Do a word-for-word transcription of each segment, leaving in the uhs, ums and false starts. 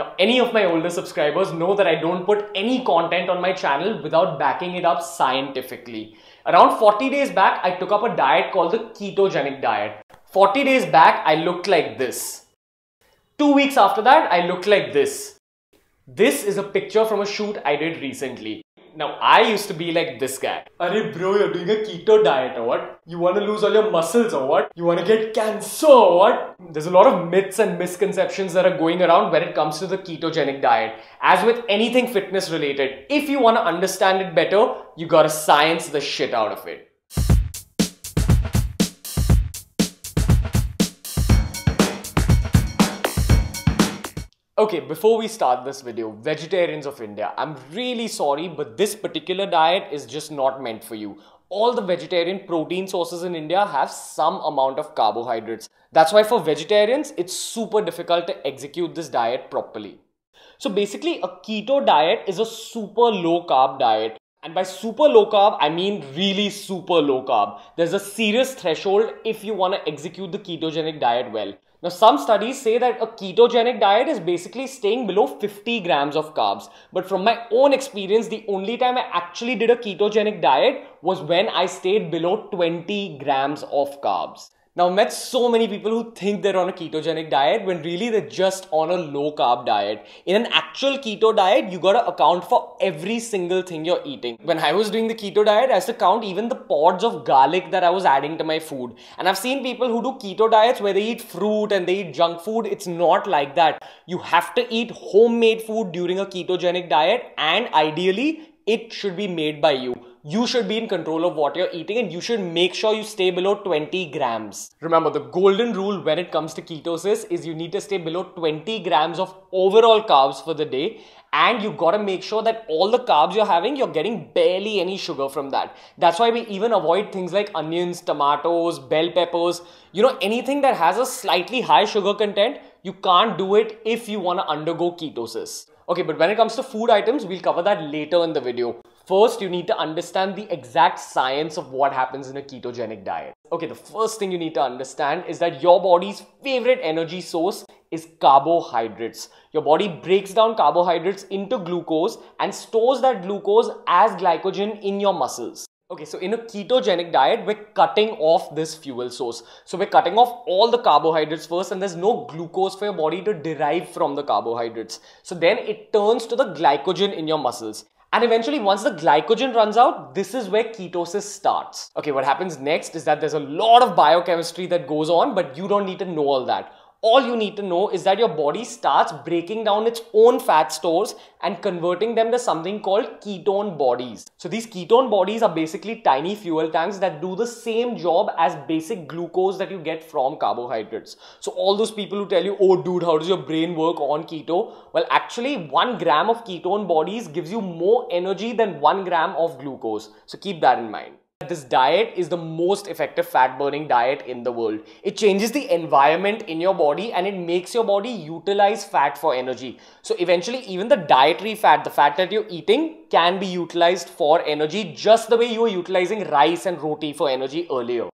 Now, any of my older subscribers know that I don't put any content on my channel without backing it up scientifically. Around forty days back, I took up a diet called the ketogenic diet. forty days back, I looked like this. Two weeks after that, I looked like this. This is a picture from a shoot I did recently. Now, I used to be like this guy. Arey bro, you're doing a keto diet or what? You want to lose all your muscles or what? You want to get cancer or what? There's a lot of myths and misconceptions that are going around when it comes to the ketogenic diet. As with anything fitness related, if you want to understand it better, you gotta science the shit out of it. Okay, before we start this video, vegetarians of India, I'm really sorry, but this particular diet is just not meant for you. All the vegetarian protein sources in India have some amount of carbohydrates. That's why for vegetarians, it's super difficult to execute this diet properly. So basically, a keto diet is a super low carb diet. And by super low carb, I mean really super low carb. There's a serious threshold if you want to execute the ketogenic diet well. Now, some studies say that a ketogenic diet is basically staying below fifty grams of carbs. But from my own experience, the only time I actually did a ketogenic diet was when I stayed below twenty grams of carbs. Now, I've met so many people who think they're on a ketogenic diet when really they're just on a low carb diet. In an actual keto diet, you gotta account for every single thing you're eating. When I was doing the keto diet, I used to count even the pods of garlic that I was adding to my food. And I've seen people who do keto diets where they eat fruit and they eat junk food. It's not like that. You have to eat homemade food during a ketogenic diet, and ideally, it should be made by you. You should be in control of what you're eating, and you should make sure you stay below twenty grams. Remember, the golden rule when it comes to ketosis is you need to stay below twenty grams of overall carbs for the day, and you gotta make sure that all the carbs you're having, you're getting barely any sugar from that. That's why we even avoid things like onions, tomatoes, bell peppers, you know, anything that has a slightly high sugar content. You can't do it if you wanna undergo ketosis. Okay, but when it comes to food items, we'll cover that later in the video. First, you need to understand the exact science of what happens in a ketogenic diet. Okay, the first thing you need to understand is that your body's favorite energy source is carbohydrates. Your body breaks down carbohydrates into glucose and stores that glucose as glycogen in your muscles. Okay, so in a ketogenic diet, we're cutting off this fuel source. So we're cutting off all the carbohydrates first, and there's no glucose for your body to derive from the carbohydrates. So then it turns to the glycogen in your muscles. And eventually, once the glycogen runs out, this is where ketosis starts. Okay, what happens next is that there's a lot of biochemistry that goes on, but you don't need to know all that. All you need to know is that your body starts breaking down its own fat stores and converting them to something called ketone bodies. So these ketone bodies are basically tiny fuel tanks that do the same job as basic glucose that you get from carbohydrates. So all those people who tell you, oh dude, how does your brain work on keto? Well, actually one gram of ketone bodies gives you more energy than one gram of glucose. So keep that in mind. This diet is the most effective fat burning diet in the world. It changes the environment in your body and it makes your body utilize fat for energy. So eventually even the dietary fat, the fat that you're eating, can be utilized for energy just the way you were utilizing rice and roti for energy earlier.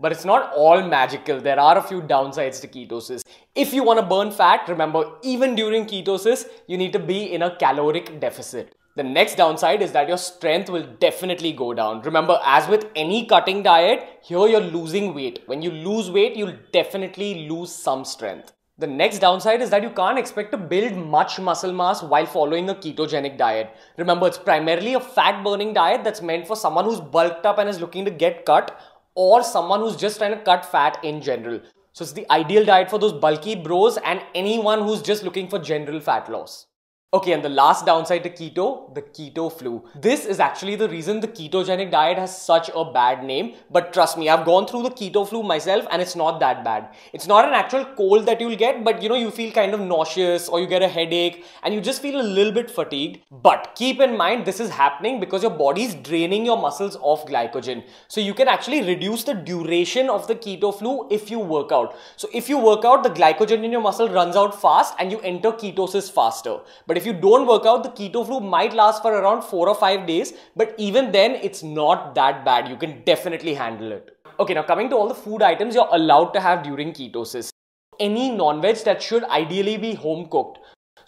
But it's not all magical. There are a few downsides to ketosis. If you want to burn fat, remember even during ketosis, you need to be in a caloric deficit. The next downside is that your strength will definitely go down. Remember, as with any cutting diet, here you're losing weight. When you lose weight, you'll definitely lose some strength. The next downside is that you can't expect to build much muscle mass while following a ketogenic diet. Remember, it's primarily a fat-burning diet that's meant for someone who's bulked up and is looking to get cut, or someone who's just trying to cut fat in general. So it's the ideal diet for those bulky bros and anyone who's just looking for general fat loss. Okay, and the last downside to keto, the keto flu. This is actually the reason the ketogenic diet has such a bad name. But trust me, I've gone through the keto flu myself and it's not that bad. It's not an actual cold that you'll get, but you know, you feel kind of nauseous or you get a headache and you just feel a little bit fatigued. But keep in mind, this is happening because your body's draining your muscles of glycogen. So you can actually reduce the duration of the keto flu if you work out. So if you work out, the glycogen in your muscle runs out fast and you enter ketosis faster. But if If you don't work out, the keto flu might last for around four or five days, but even then it's not that bad. You can definitely handle it. Okay, now coming to all the food items you're allowed to have during ketosis. Any non-veg that should ideally be home cooked.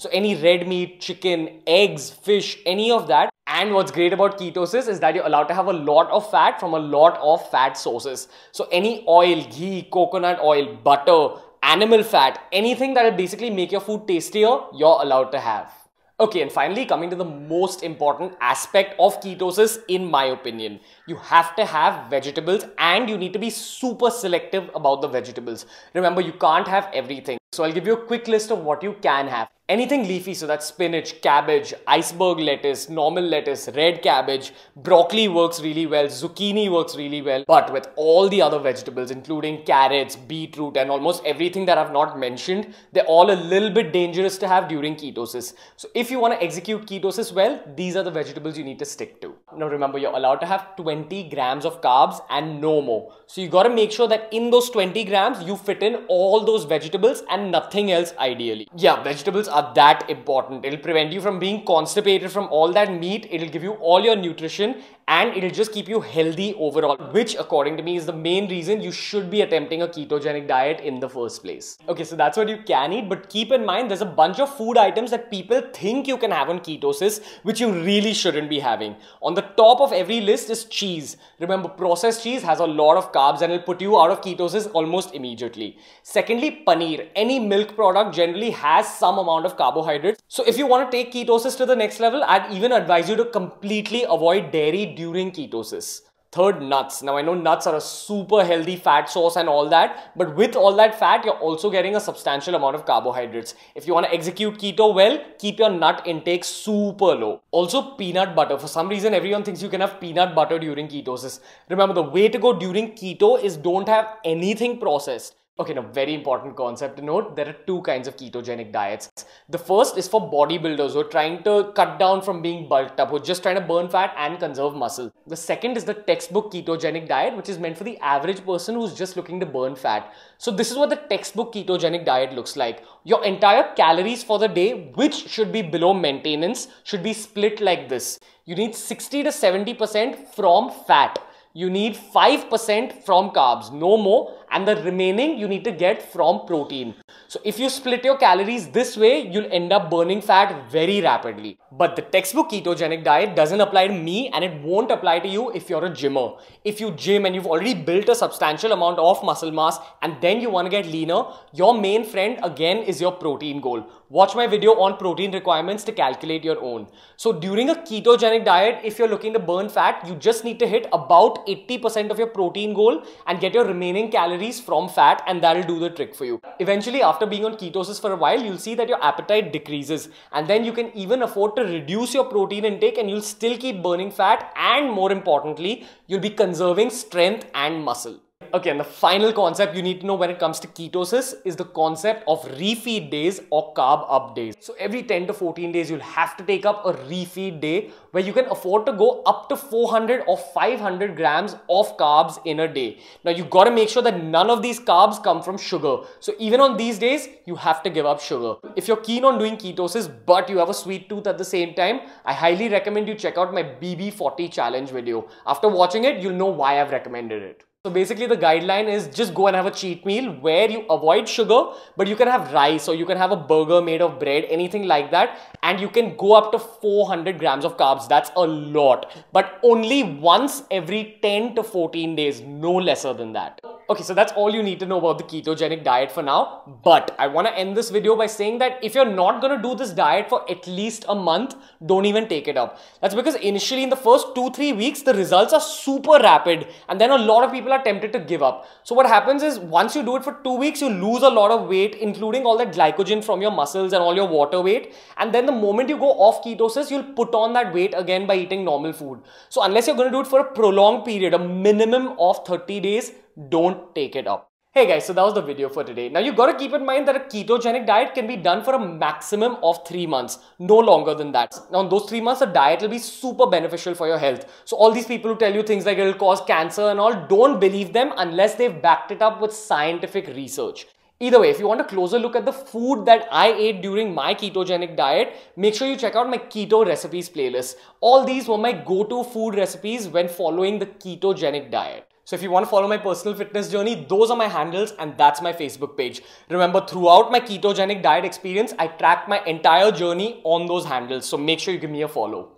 So any red meat, chicken, eggs, fish, any of that. And what's great about ketosis is that you're allowed to have a lot of fat from a lot of fat sources. So any oil, ghee, coconut oil, butter, animal fat, anything that will basically make your food tastier, you're allowed to have. Okay, and finally, coming to the most important aspect of ketosis, in my opinion, you have to have vegetables and you need to be super selective about the vegetables. Remember, you can't have everything. So I'll give you a quick list of what you can have. Anything leafy, so that's spinach, cabbage, iceberg lettuce, normal lettuce, red cabbage, broccoli works really well, zucchini works really well. But with all the other vegetables, including carrots, beetroot, and almost everything that I've not mentioned, they're all a little bit dangerous to have during ketosis. So if you want to execute ketosis well, these are the vegetables you need to stick to. Now remember, you're allowed to have twenty grams of carbs and no more. So you got to make sure that in those twenty grams, you fit in all those vegetables and nothing else ideally. Yeah, vegetables are that important. It'll prevent you from being constipated from all that meat. It'll give you all your nutrition and it'll just keep you healthy overall, which according to me is the main reason you should be attempting a ketogenic diet in the first place. Okay, so that's what you can eat, but keep in mind there's a bunch of food items that people think you can have on ketosis, which you really shouldn't be having. On the top of every list is cheese. Remember, processed cheese has a lot of carbs and it'll put you out of ketosis almost immediately. Secondly, paneer. Any milk product generally has some amount of carbohydrates. So if you want to take ketosis to the next level, I'd even advise you to completely avoid dairy during ketosis. Third, nuts. Now I know nuts are a super healthy fat source and all that, but with all that fat, you're also getting a substantial amount of carbohydrates. If you want to execute keto well, keep your nut intake super low. Also, peanut butter. For some reason, everyone thinks you can have peanut butter during ketosis. Remember, the way to go during keto is don't have anything processed. Okay, now very important concept to note, there are two kinds of ketogenic diets. The first is for bodybuilders who are trying to cut down from being bulked up, who are just trying to burn fat and conserve muscle. The second is the textbook ketogenic diet, which is meant for the average person who's just looking to burn fat. So this is what the textbook ketogenic diet looks like. Your entire calories for the day, which should be below maintenance, should be split like this. You need sixty to seventy percent from fat. You need five percent from carbs, no more, and the remaining you need to get from protein. So if you split your calories this way, you'll end up burning fat very rapidly. But the textbook ketogenic diet doesn't apply to me and it won't apply to you if you're a gymmer. If you gym and you've already built a substantial amount of muscle mass and then you want to get leaner, your main friend again is your protein goal. Watch my video on protein requirements to calculate your own. So during a ketogenic diet, if you're looking to burn fat, you just need to hit about eighty percent of your protein goal and get your remaining calories from fat, and that'll do the trick for you. Eventually, after being on ketosis for a while, you'll see that your appetite decreases and then you can even afford to reduce your protein intake and you'll still keep burning fat, and more importantly, you'll be conserving strength and muscle. Okay, and the final concept you need to know when it comes to ketosis is the concept of refeed days or carb up days. So every ten to fourteen days, you'll have to take up a refeed day where you can afford to go up to four hundred or five hundred grams of carbs in a day. Now you've got to make sure that none of these carbs come from sugar. So even on these days, you have to give up sugar. If you're keen on doing ketosis, but you have a sweet tooth at the same time, I highly recommend you check out my B B forty challenge video. After watching it, you'll know why I've recommended it. So basically the guideline is just go and have a cheat meal where you avoid sugar, but you can have rice or you can have a burger made of bread, anything like that. And you can go up to four hundred grams of carbs. That's a lot, but only once every ten to fourteen days, no lesser than that. Okay, so that's all you need to know about the ketogenic diet for now. But I want to end this video by saying that if you're not going to do this diet for at least a month, don't even take it up. That's because initially in the first two, three weeks, the results are super rapid. And then a lot of people are tempted to give up. So what happens is once you do it for two weeks, you lose a lot of weight, including all that glycogen from your muscles and all your water weight. And then the moment you go off ketosis, you'll put on that weight again by eating normal food. So unless you're going to do it for a prolonged period, a minimum of thirty days, don't take it up. Hey guys, so that was the video for today. Now you've got to keep in mind that a ketogenic diet can be done for a maximum of three months, no longer than that. Now in those three months, the diet will be super beneficial for your health. So all these people who tell you things like it'll cause cancer and all, don't believe them unless they've backed it up with scientific research. Either way, if you want a closer look at the food that I ate during my ketogenic diet, make sure you check out my keto recipes playlist. All these were my go-to food recipes when following the ketogenic diet. So if you want to follow my personal fitness journey, those are my handles and that's my Facebook page. Remember, throughout my ketogenic diet experience, I track my entire journey on those handles. So make sure you give me a follow.